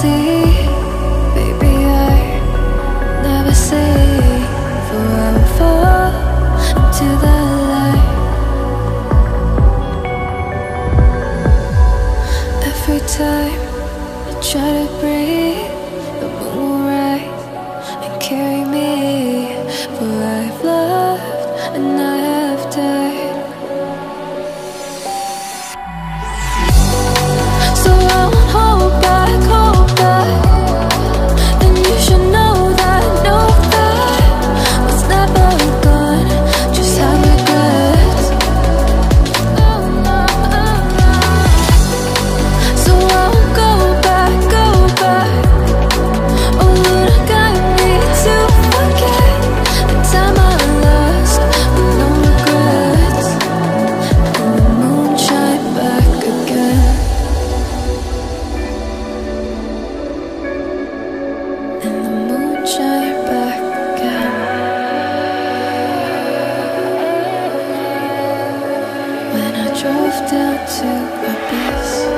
see, baby, I never say, for I will fall into the light. Every time I try to breathe, the moon will rise and carry me, for I've loved and I have died. Drove down to abyss.